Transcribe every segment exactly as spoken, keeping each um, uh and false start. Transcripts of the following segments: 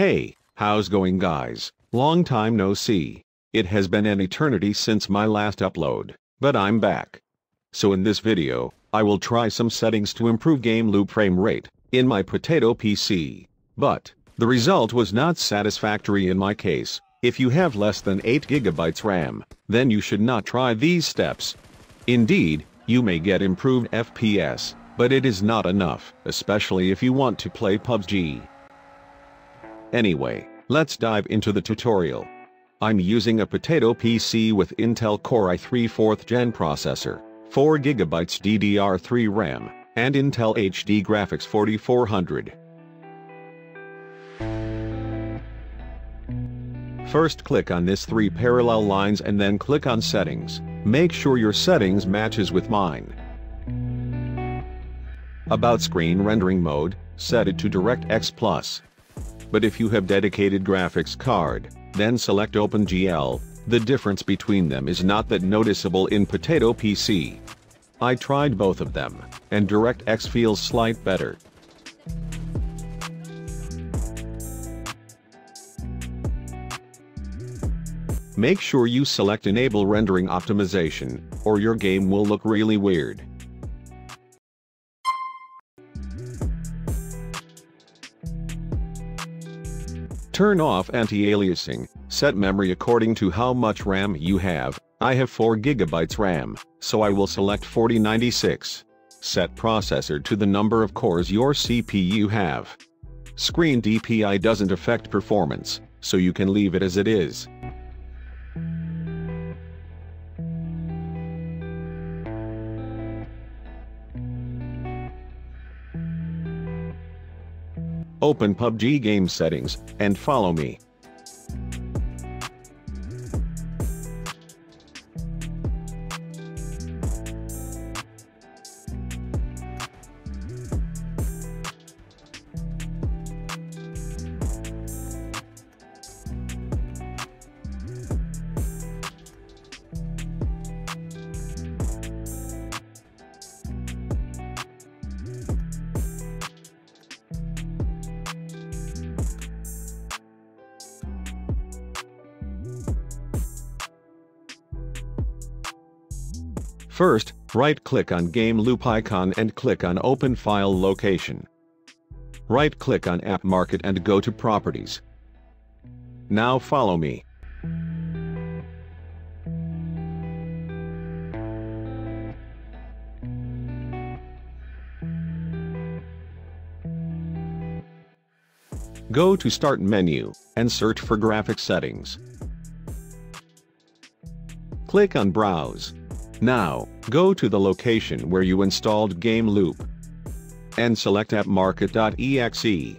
Hey, how's going guys? Long time no see. It has been an eternity since my last upload, but I'm back. So in this video, I will try some settings to improve game loop frame rate in my Potato P C. But the result was not satisfactory in my case. If you have less than eight gigabytes RAM, then you should not try these steps. Indeed, you may get improved F P S, but it is not enough, especially if you want to play P U B G. Anyway, let's dive into the tutorial. I'm using a Potato P C with Intel Core i three fourth gen processor, four gigabytes D D R three RAM, and Intel H D Graphics forty-four hundred. First click on this three parallel lines and then click on Settings. Make sure your settings matches with mine. About Screen Rendering Mode, set it to DirectX Plus. But if you have dedicated graphics card, then select OpenGL. The difference between them is not that noticeable in Potato P C. I tried both of them, and DirectX feels slightly better. Make sure you select Enable Rendering Optimization, or your game will look really weird. Turn off anti-aliasing, set memory according to how much RAM you have. I have four gigabytes RAM, so I will select forty ninety-six. Set processor to the number of cores your C P U have. Screen D P I doesn't affect performance, so you can leave it as it is. Open P U B G game settings, and follow me. First, right-click on Game Loop icon and click on Open File Location. Right-click on App Market and go to Properties. Now follow me. Go to Start menu, and search for Graphics Settings. Click on Browse. Now, go to the location where you installed Game Loop and select appmarket.exe.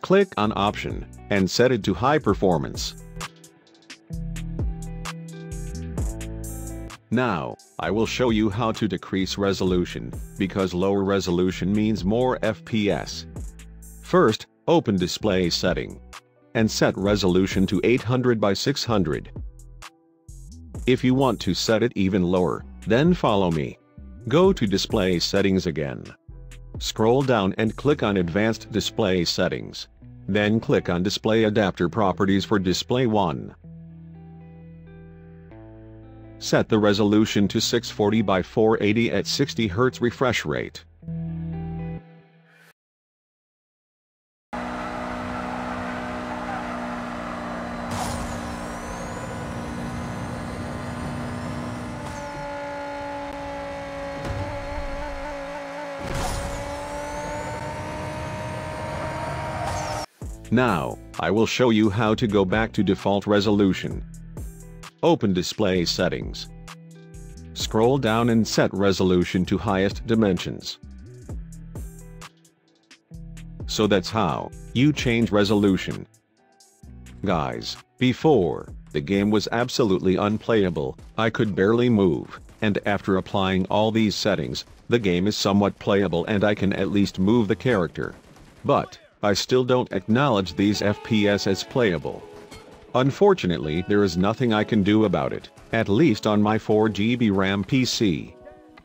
Click on Option and set it to High Performance. Now, I will show you how to decrease resolution, because lower resolution means more F P S. First, open Display Setting and set resolution to eight hundred by six hundred. If you want to set it even lower, then follow me. Go to Display Settings again. Scroll down and click on Advanced Display Settings. Then click on Display Adapter Properties for Display one. Set the resolution to six forty by four eighty at sixty hertz refresh rate. Now, I will show you how to go back to default resolution. Open Display Settings. Scroll down and set resolution to highest dimensions. So that's how you change resolution. Guys, before, the game was absolutely unplayable. I could barely move, and after applying all these settings, the game is somewhat playable and I can at least move the character. But I still don't acknowledge these F P S as playable. Unfortunately, there is nothing I can do about it, at least on my four gigabyte RAM P C.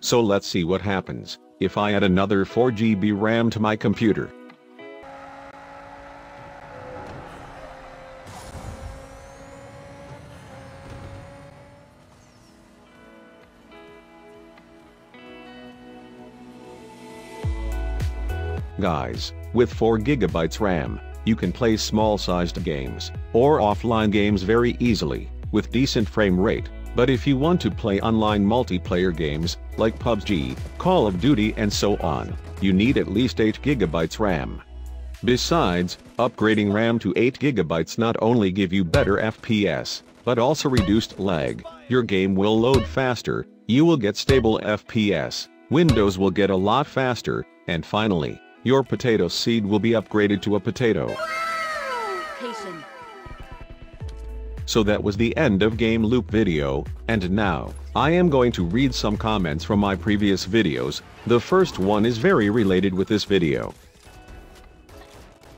So let's see what happens if I add another four gigabyte RAM to my computer. Guys, with four gigabytes RAM, you can play small-sized games, or offline games very easily, with decent frame rate, but if you want to play online multiplayer games, like P U B G, Call of Duty and so on, you need at least eight gigabytes RAM. Besides, upgrading RAM to eight gigabytes not only give you better F P S, but also reduced lag, your game will load faster, you will get stable F P S, Windows will get a lot faster, and finally, your potato seed will be upgraded to a potato. So that was the end of Game Loop video, and now, I am going to read some comments from my previous videos. The first one is very related with this video.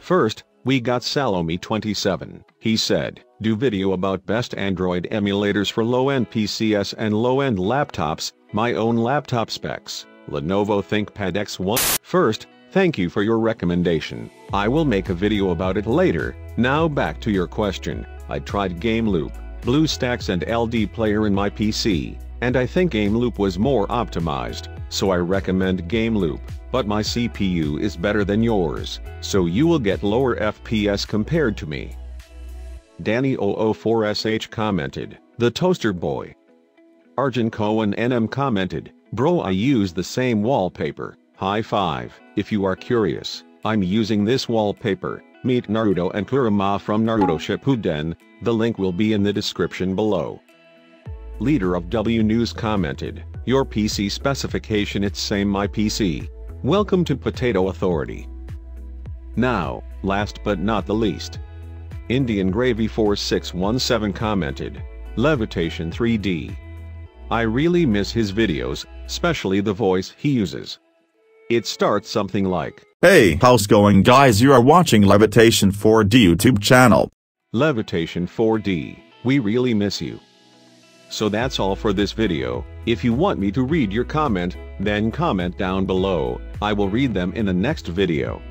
First, we got Salome twenty-seven. He said, do video about best Android emulators for low-end P Cs and low-end laptops, my own laptop specs, Lenovo ThinkPad X one. First, thank you for your recommendation. I will make a video about it later. Now back to your question. I tried Game Loop, BlueStacks and L D Player in my P C, and I think Game Loop was more optimized, so I recommend Game Loop, but my C P U is better than yours, so you will get lower F P S compared to me. Danny zero zero four S H commented, the toaster boy. Arjun Cohen N M commented, bro, I use the same wallpaper, high five. If you are curious, I'm using this wallpaper. Meet Naruto and Kurama from Naruto Shippuden, the link will be in the description below. Leader of W News commented, your P C specification, it's same my P C. Welcome to Potato Authority. Now, last but not the least, Indian Gravy four six one seven commented, Levitation three D. I really miss his videos, especially the voice he uses. It starts something like, hey, how's going guys, you are watching Levitation four D YouTube channel. Levitation four D, we really miss you. So that's all for this video. If you want me to read your comment, then comment down below, I will read them in the next video.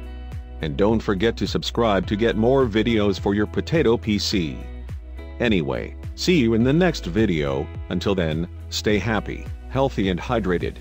And don't forget to subscribe to get more videos for your potato P C. Anyway, see you in the next video, until then, stay happy, healthy and hydrated.